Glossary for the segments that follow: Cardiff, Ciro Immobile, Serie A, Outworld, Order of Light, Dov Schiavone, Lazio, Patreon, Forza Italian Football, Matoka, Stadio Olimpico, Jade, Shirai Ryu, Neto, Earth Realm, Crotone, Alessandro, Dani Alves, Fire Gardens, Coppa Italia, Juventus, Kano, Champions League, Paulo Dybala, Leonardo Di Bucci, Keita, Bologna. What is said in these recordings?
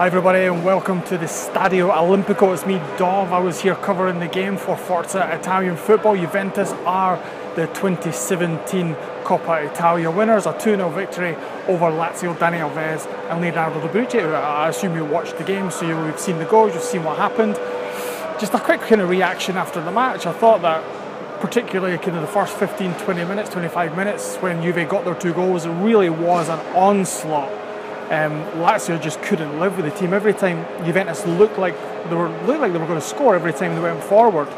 Hi everybody and welcome to the Stadio Olimpico. It's me, Dov. I was here covering the game for Forza Italian Football. Juventus are the 2017 Coppa Italia winners. A 2-0 victory over Lazio. Dani Alves and Leonardo Di Bucci. I assume you watched the game, so you've seen the goals, you've seen what happened. Just a quick kind of reaction after the match. I thought that particularly kind of the first 15, 20 minutes, 25 minutes when Juve got their two goals, it really was an onslaught. Lazio just couldn't live with the team. Every time Juventus looked like they were going to score, every time they went forward.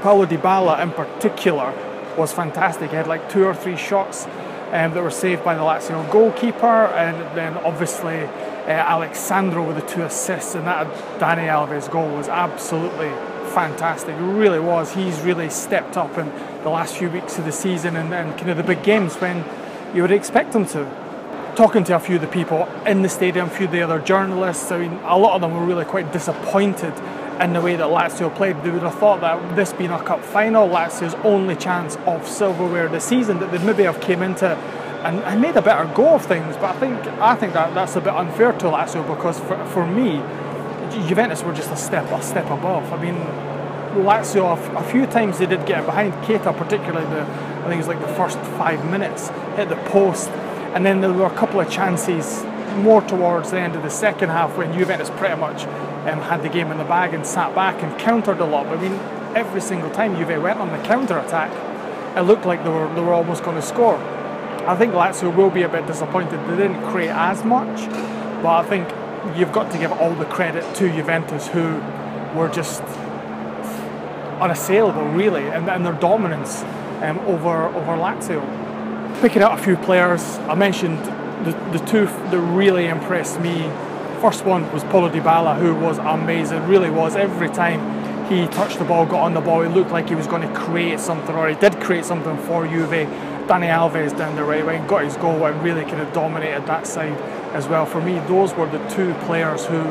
Paulo Dybala in particular was fantastic. He had like two or three shots that were saved by the Lazio goalkeeper, and then obviously Alessandro with the two assists, and that Dani Alves goal was absolutely fantastic. It really was. He's really stepped up in the last few weeks of the season and kind of the big games when you would expect him to. Talking to a few of the people in the stadium, a few of the other journalists, I mean, a lot of them were really quite disappointed in the way that Lazio played. They would have thought that this being a cup final, Lazio's only chance of silverware this season, that they'd maybe have came into and made a better go of things. But I think that's a bit unfair to Lazio, because for me, Juventus were just a step above. I mean, Lazio, a few times they did get behind. Keita, particularly, I think it was like the first 5 minutes, hit the post. And then there were a couple of chances more towards the end of the second half when Juventus pretty much had the game in the bag and sat back and countered a lot. I mean, every single time Juve went on the counter-attack, it looked like they were almost going to score. I think Lazio will be a bit disappointed. They didn't create as much, but I think you've got to give all the credit to Juventus, who were just unassailable, really, and their dominance over Lazio. Picking out a few players, I mentioned the two that really impressed me. First one was Paulo Dybala, who was amazing, really was. Every time he touched the ball, got on the ball, it looked like he was going to create something, or he did create something for Juve. Dani Alves down the right wing got his goal and really kind of dominated that side as well. For me, those were the two players who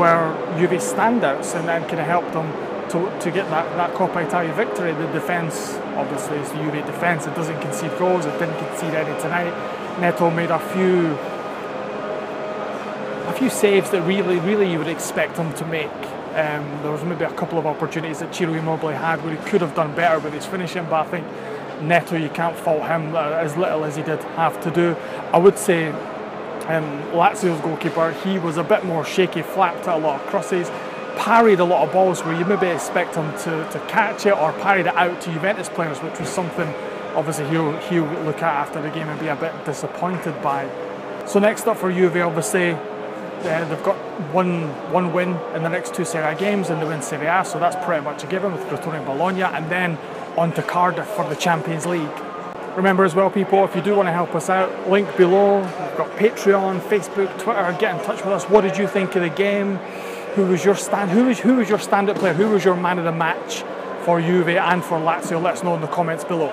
were Juve standouts and then kind of helped them to get that Coppa Italia victory. The defence, obviously, it's the Juve defence. It doesn't concede goals. It didn't concede any tonight. Neto made a few saves that really you would expect him to make. There was maybe a couple of opportunities that Ciro Immobile had where he could have done better with his finishing, but I think Neto, you can't fault him, as little as he did have to do. I would say Lazio's goalkeeper, he was a bit more shaky, flapped at a lot of crosses, parried a lot of balls where you maybe expect him to catch it, or parried it out to Juventus players, which was something obviously he'll look at after the game and be a bit disappointed by. So next up for Juve, obviously, they've got one win in the next two Serie A games, and they win Serie A, so that's pretty much a given, with Crotone and Bologna, and then on to Cardiff for the Champions League. Remember as well, people, if you do want to help us out, link below. We've got Patreon, Facebook, Twitter. Get in touch with us. What did you think of the game? Who was your standout player? Who was your man of the match for Juve and for Lazio? Let us know in the comments below.